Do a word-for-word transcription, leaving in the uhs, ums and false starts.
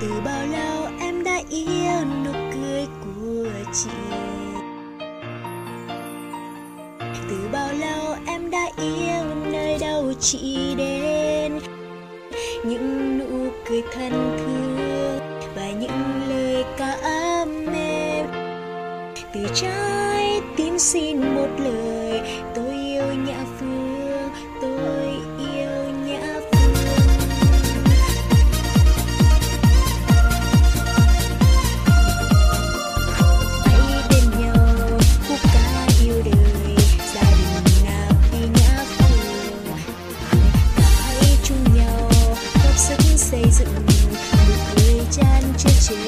Từ bao lâu em đã yêu nụ cười của chị, từ bao lâu em đã yêu nơi đâu chị đến, những nụ cười thân thương và những lời cảm ơn. Từ trái tim xin một lời, tôi yêu Nhã Phương, tôi yêu Nhã Phương. Xây dựng một người chan chia